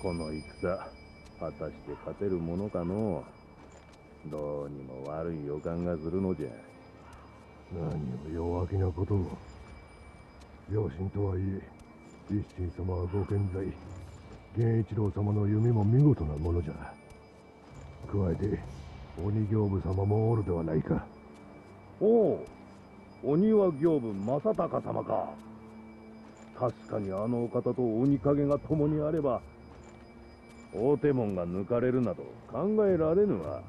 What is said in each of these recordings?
この戦果たして勝てるものかのう。どうにも悪い予感がするのじゃ。何を弱気なことを。良心とはいえ一心様はご健在、源一郎様の弓も見事なものじゃ。加えて鬼行部様もおるではないか。おお、鬼は行部正隆様か。確かにあのお方と鬼影が共にあれば大手門が抜かれるなど考えられぬわ。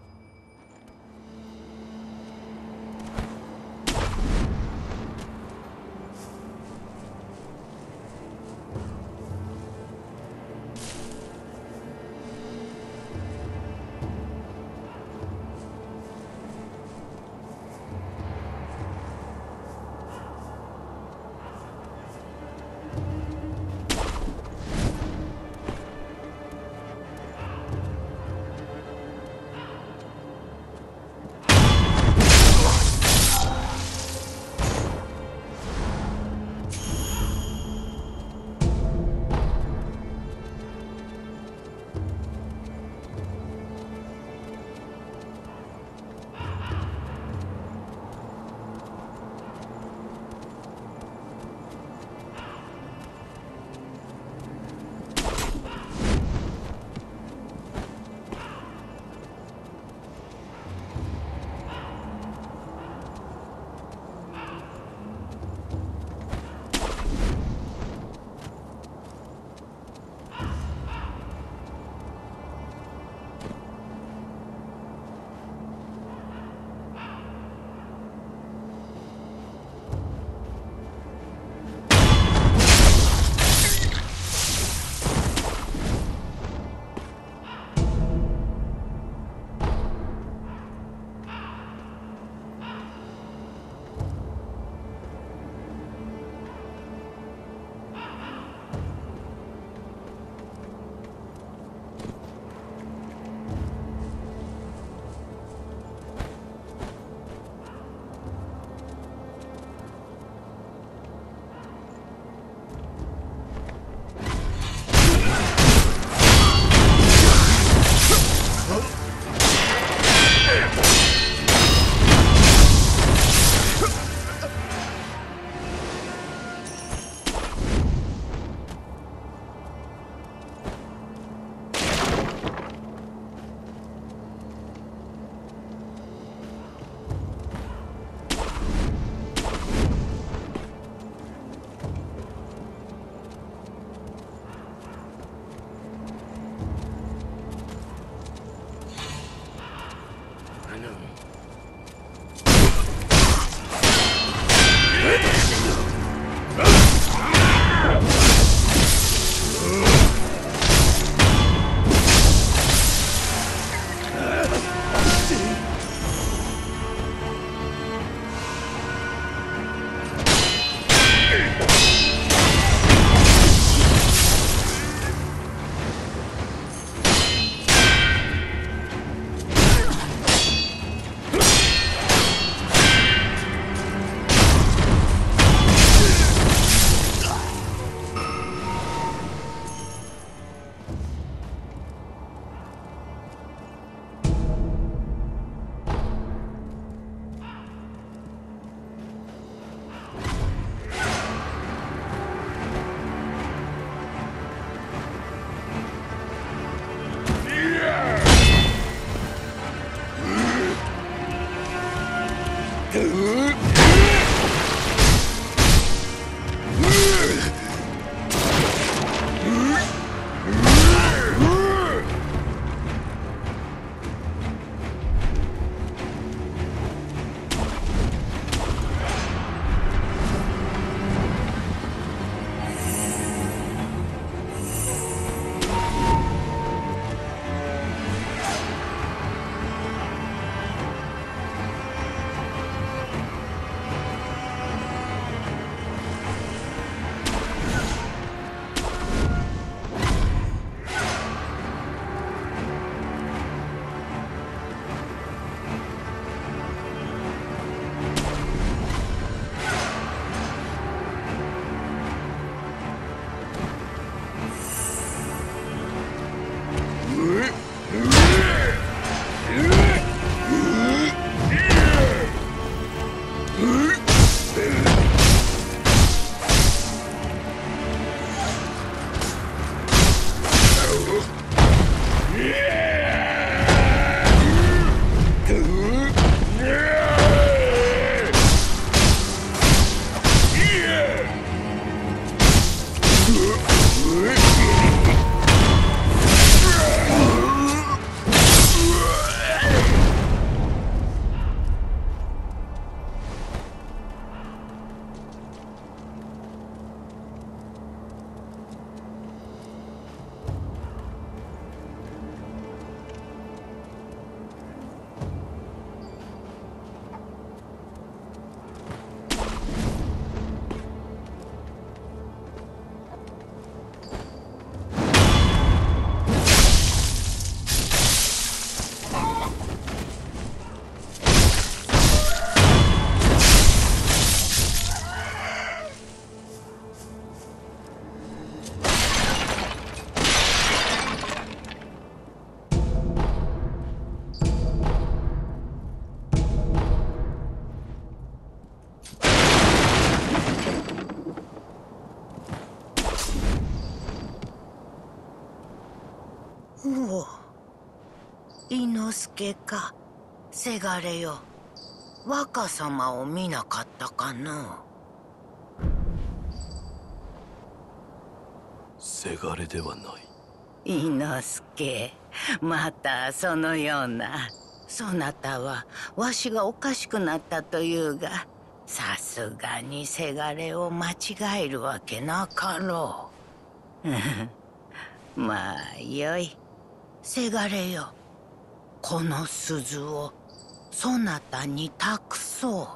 おう、伊之助か。せがれよ、若様を見なかったかの。せがれではない。伊之助、またそのような。そなたはわしがおかしくなったというが、さすがにせがれを間違えるわけなかろう。まあよい。せがれよ、この鈴をそなたに託そ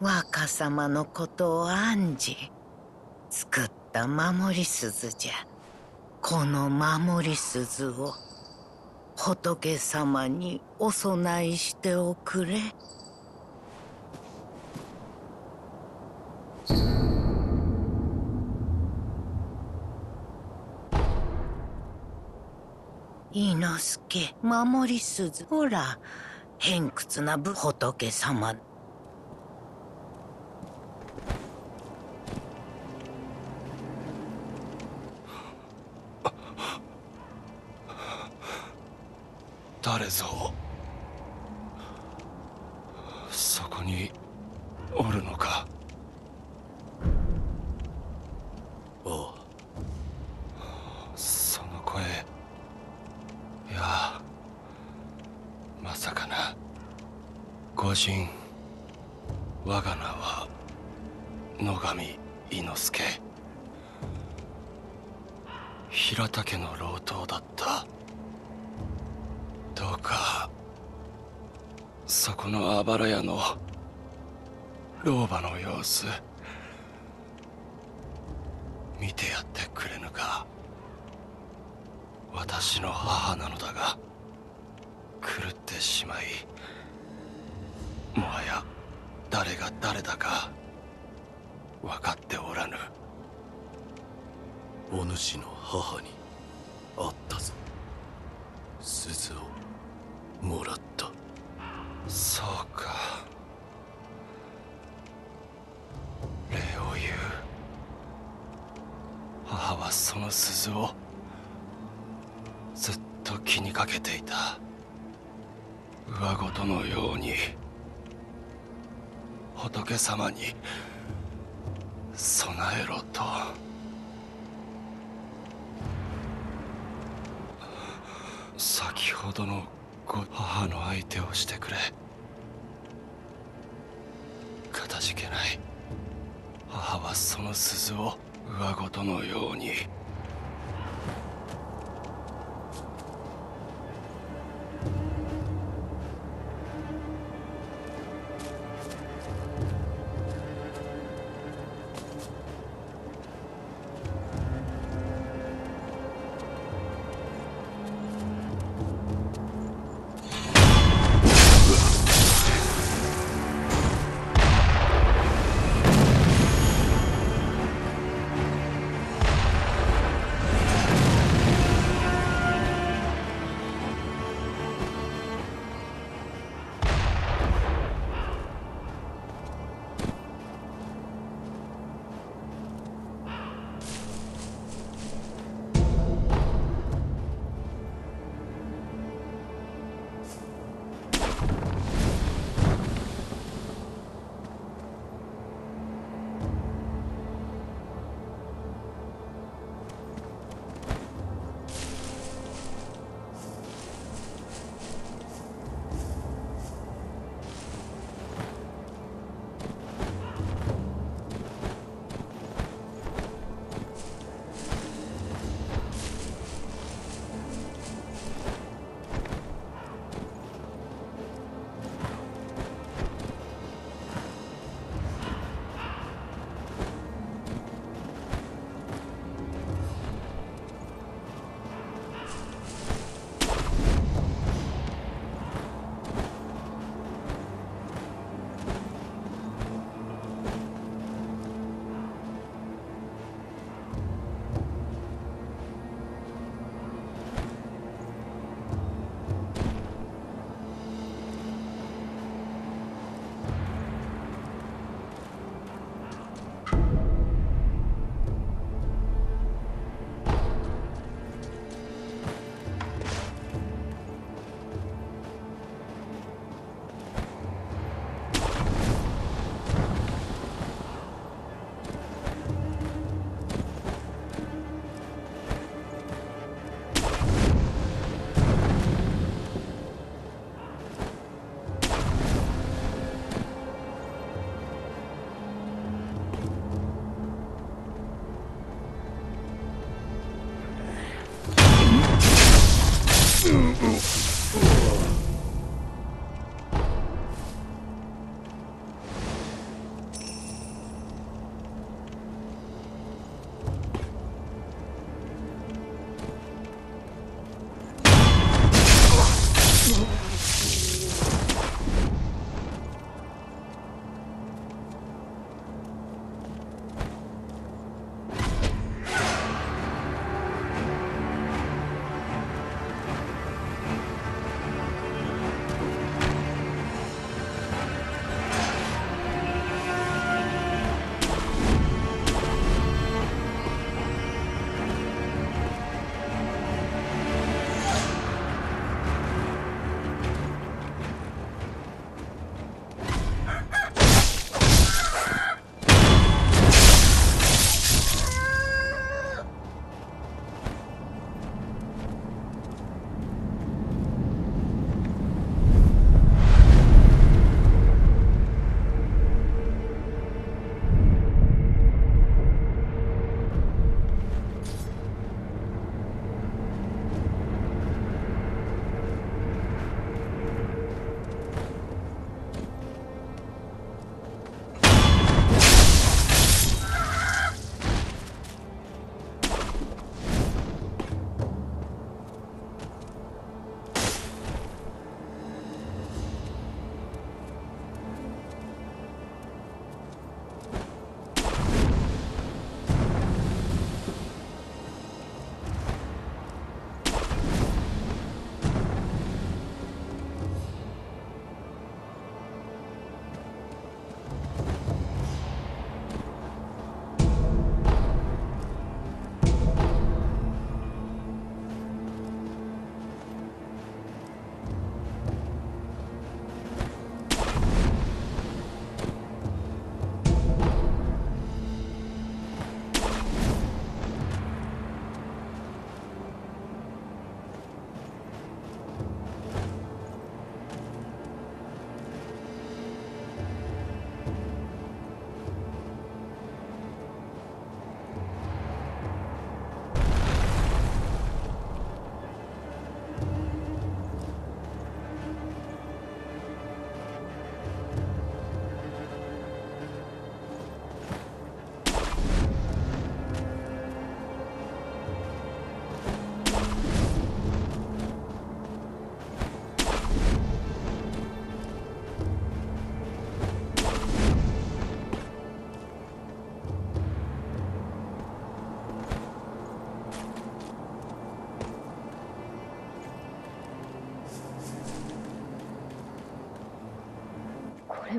う。若様のことを案じ作った守り鈴じゃ。この守り鈴を仏様にお供えしておくれ。伊之助、守り鈴、ほら、偏屈な仏様。誰ぞ、そこにおるのか。おう。その声、いや、まさかな。御神、我が名は野上伊之助。平田家の郎党だった。どうかそこのあばら屋の老婆の様子見てやってくれぬか。私の母なのだが狂ってしまい、もはや誰が誰だか分かっておらぬ。お主の母に会ったぞ。鈴をもらった。そうか。礼を言う。母はその鈴をずっと気にかけていた。上ごとのように仏様に供えろと。先ほどのご母の相手をしてくれ。かたじけない。母はその鈴を上ごとのように。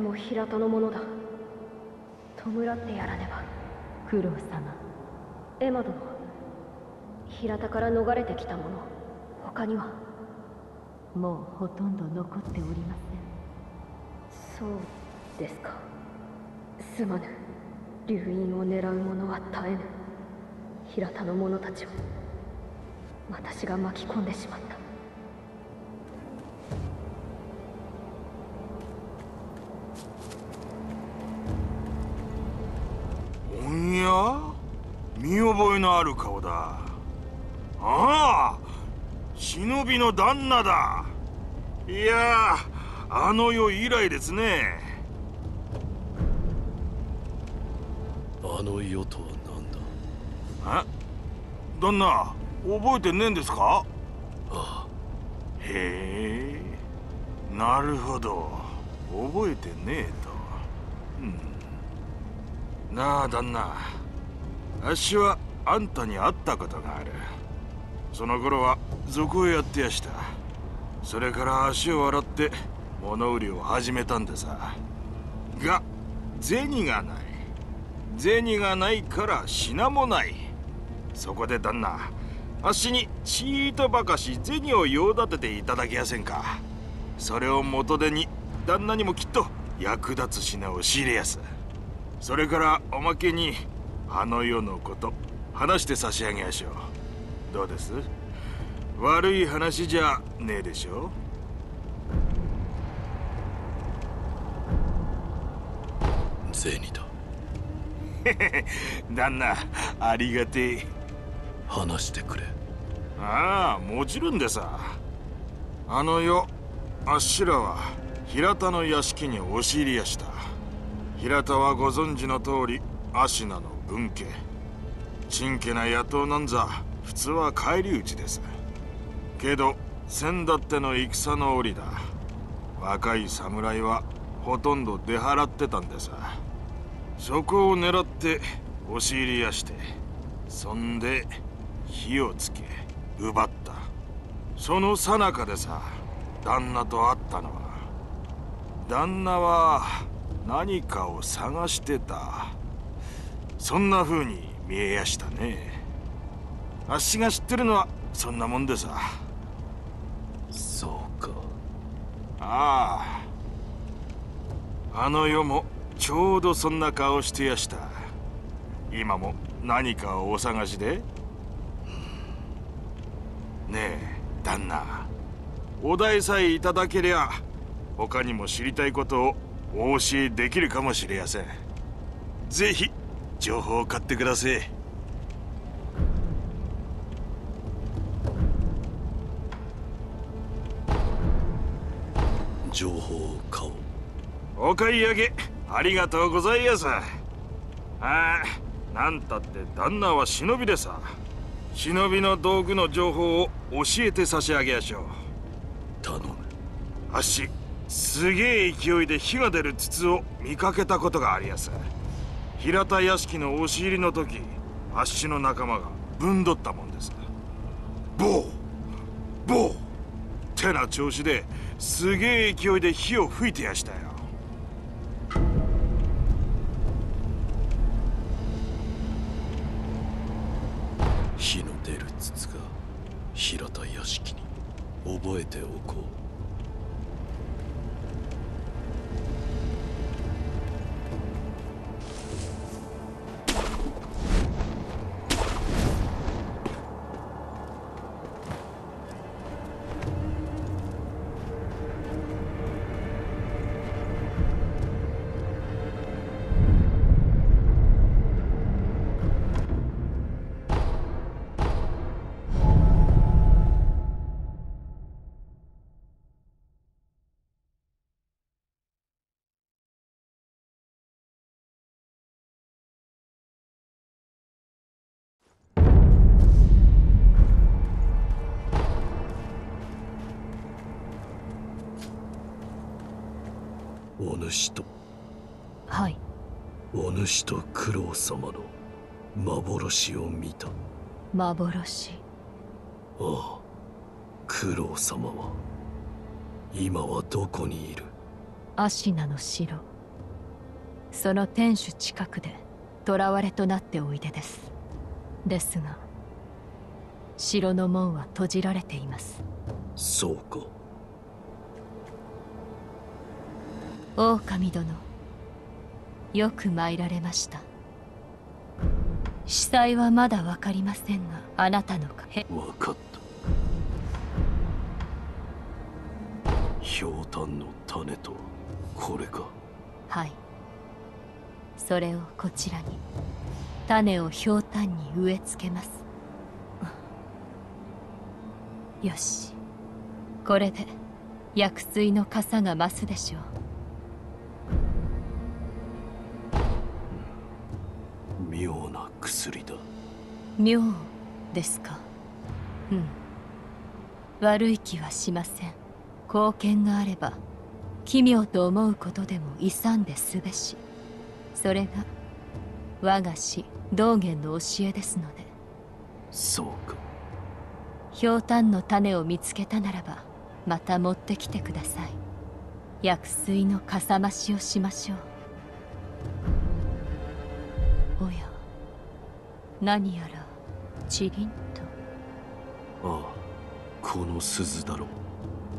も平田のものだ。弔ってやらねば。九郎様、エマ殿、平田から逃れてきたもの、他にはもうほとんど残っておりません。そうですか。すまぬ。流飲を狙う者は絶えぬ。平田の者たちを私が巻き込んでしまった。おや、見覚えのある顔だ。ああ、忍びの旦那だ。いや、あの世以来ですね。あの世とは何だ。え、旦那、覚えてねえんですか。ああ、へえ、なるほど、覚えてねえと。うん、なあ旦那、あっしはあんたに会ったことがある。その頃は賊をやってやした。それから足を洗って物売りを始めたんでさ。が銭がない。銭がないから品もない。そこで旦那、あっしにちーとばかし銭を用立てていただけやせんか。それを元手に旦那にもきっと役立つ品を仕入れやす。それからおまけにあの世のこと話して差し上げやしょう。どうです？悪い話じゃねえでしょ。銭だ。旦那、ありがてえ。話してくれ。ああ、もちろんでさ。あの世、あっしらは平田の屋敷に押し入りやした。平田はご存知の通り、芦名の分家。ちんけな野党なんざ普通は返り討ちです。けど先だっての戦の折だ。若い侍はほとんど出払ってたんでさ。そこを狙って押し入りやして、そんで火をつけ奪った。その最中でさ、旦那と会ったのは。旦那は何かを探してた。そんな風に見えやしたね。あっしが知ってるのはそんなもんでさ。そうか。ああ、あの世もちょうどそんな顔してやした。今も何かをお探しで？ねえ旦那、お題さえいただけりゃ他にも知りたいことをお教えできるかもしれやせん。ぜひ情報を買ってください。情報を買おう。お買い上げありがとうございやす。ああ、なんたって旦那は忍びでさ。忍びの道具の情報を教えて差し上げやしょう。頼む。あっし、すげえ勢いで火が出る筒を見かけたことがありやす。平田屋敷の押し入りの時、あっしの仲間がぶんどったもんです。ボーボーってな調子ですげえ勢いで火を吹いてやしたよ。火の出る筒が平田屋敷に、覚えておこう。お主と、はい、お主と九郎様の幻を見た。幻？ああ、九郎様は今はどこにいる？芦名の城。その天守近くで囚われとなっておいでです。ですが城の門は閉じられています。そうか。狼殿、よく参られました。死罪はまだ分かりませんが、あなたの影。分かった。ひょうたんの種とこれか。はい、それをこちらに。種をひょうたんに植え付けます。よし、これで薬水の傘が増すでしょう。妙な薬だ。妙ですか。うん、悪い気はしません。貢献があれば奇妙と思うことでも勇んですべし。それが我が師道元の教えですので。そうか。ひょうたんの種を見つけたならばまた持ってきてください。薬水のかさ増しをしましょう。何やらチリンと。ああ、この鈴だろ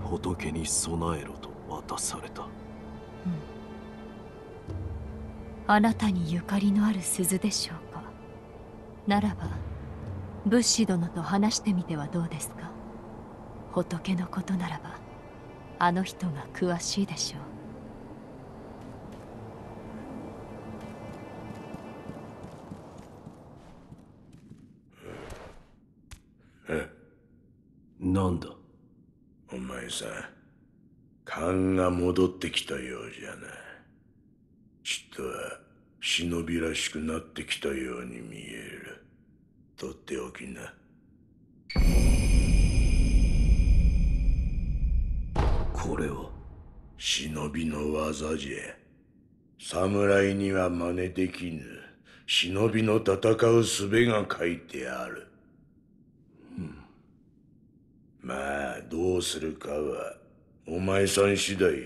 う。仏に備えろと渡された。うん、あなたにゆかりのある鈴でしょうか。ならば武士殿と話してみてはどうですか。仏のことならばあの人が詳しいでしょう。なんだお前さん、勘が戻ってきたようじゃな。ちとは忍びらしくなってきたように見える。とっておきな。これは忍びの技じゃ。侍には真似できぬ忍びの戦う術が書いてある。まあどうするかはお前さん次第よ。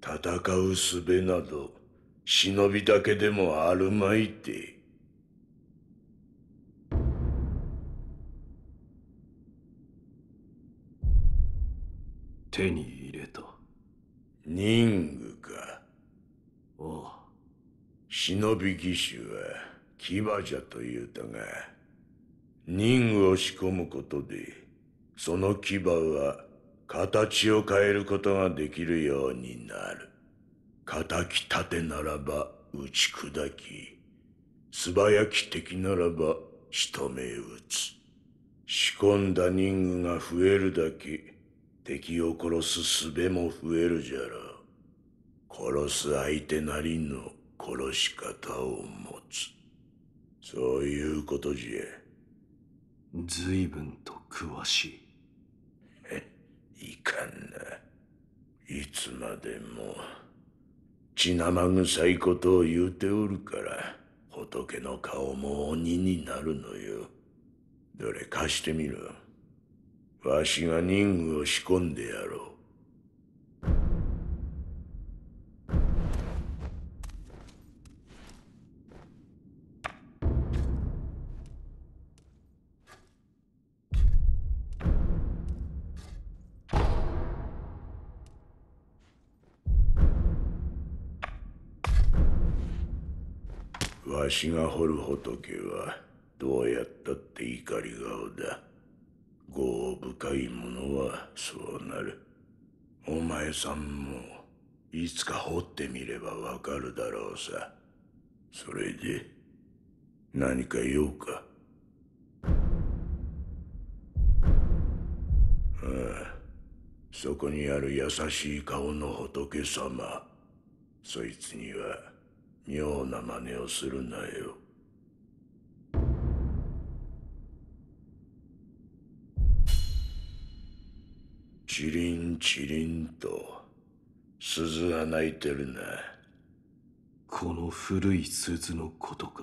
戦う術など忍びだけでもあるまいて。手に入れた。忍具か。ああ。忍び義手は騎馬じゃというたが、忍具を仕込むことでその牙は形を変えることができるようになる。敵盾ならば打ち砕き、素早き敵ならば仕留め撃つ。仕込んだ人具が増えるだけ敵を殺す術も増えるじゃろう。殺す相手なりの殺し方を持つ。そういうことじゃ。ずいぶんと詳しい。いかんな。いつまでも血生臭いことを言うておるから仏の顔も鬼になるのよ。どれ貸してみろ。わしが忍具を仕込んでやろう。わしが掘る仏はどうやったって怒り顔だ。業深いものはそうなる。お前さんもいつか掘ってみればわかるだろうさ。それで何か用か。ああ、そこにある優しい顔の仏様、そいつには妙な真似をするなよ。チリンチリンと鈴が鳴いてるな。この古い鈴のことか。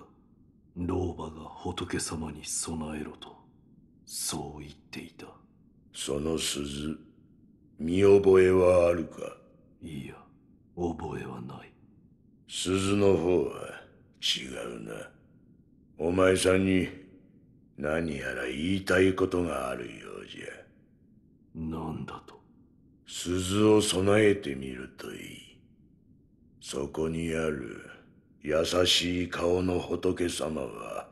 老婆が仏様に備えろとそう言っていた。その鈴、見覚えはあるか。いや、覚えはない。鈴の方は違うな。お前さんに何やら言いたいことがあるようじゃ。なんだと？鈴を備えてみるといい。そこにある優しい顔の仏様は、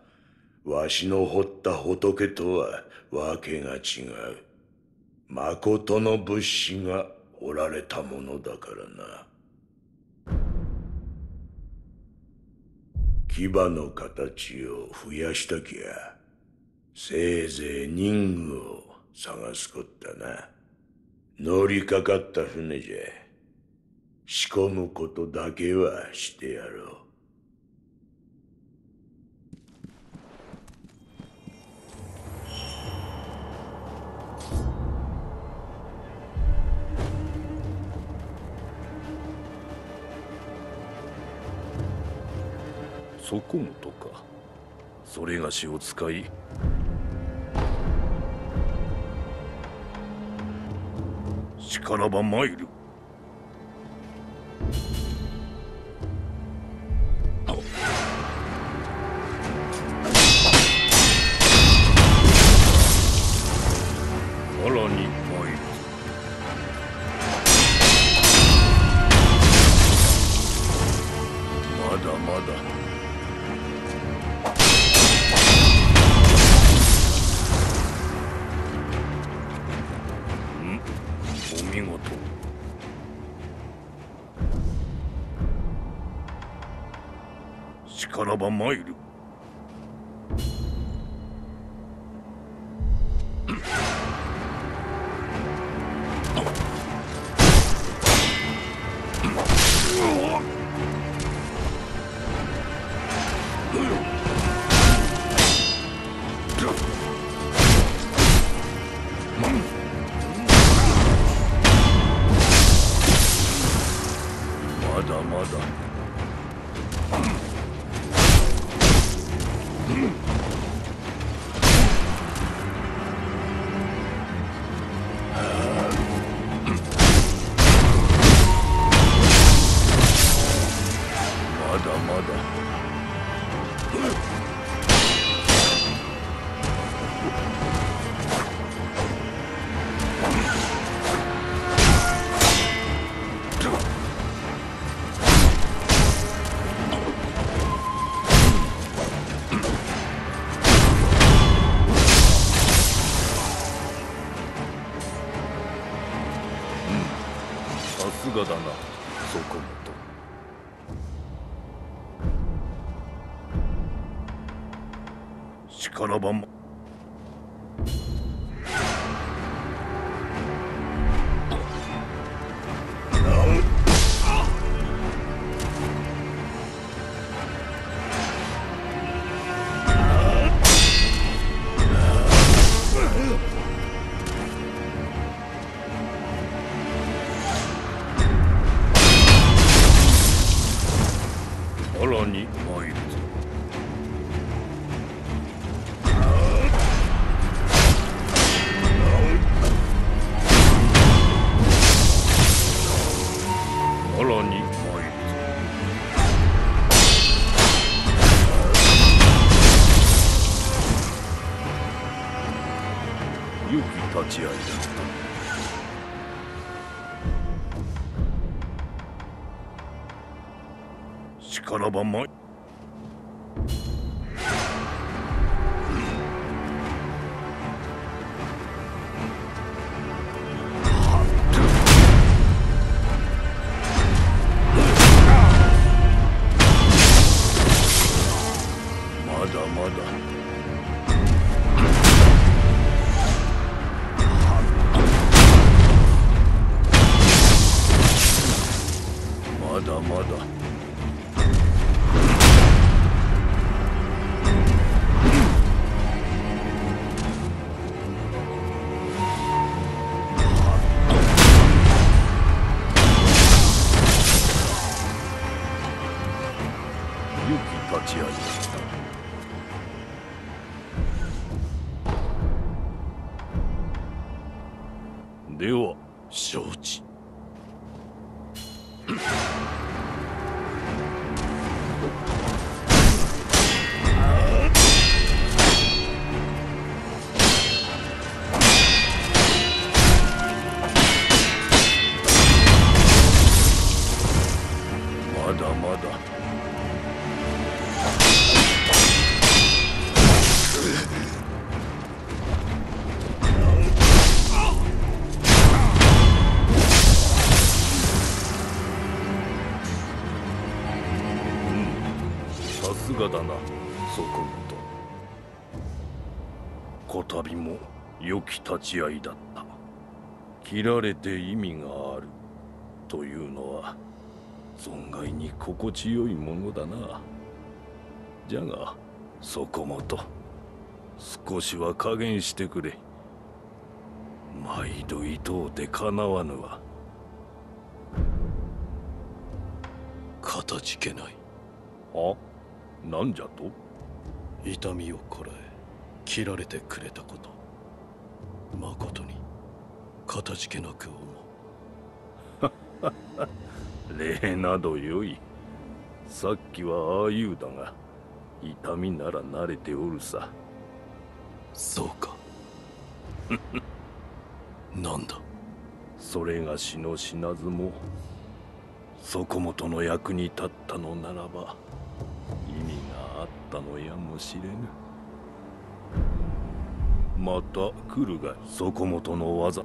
わしの彫った仏とはわけが違う。まことの仏師が彫られたものだからな。牙の形を増やしたきゃ、せいぜい人具を探すこったな。乗りかかった船じゃ。仕込むことだけはしてやろう。そこもとか。それがしを使い、しからば参る。参る。まだまだ。力ばん力ばまい。では承知。こたびも良き立ち合いだった。切られて意味があるというのは存外に心地よいものだな。じゃがそこもと少しは加減してくれ。毎度いとうてかなわぬわ。かたじけない。あ、なんじゃと。痛みをこらえ切られてくれたこと、まことにかたじけなく思う。礼などよい。さっきはああいうだが痛みなら慣れておるさ。そうか。なんだ。それが死の死なずも底本の役に立ったのならば意味があったのやもしれぬ。また来るがい、底本の技。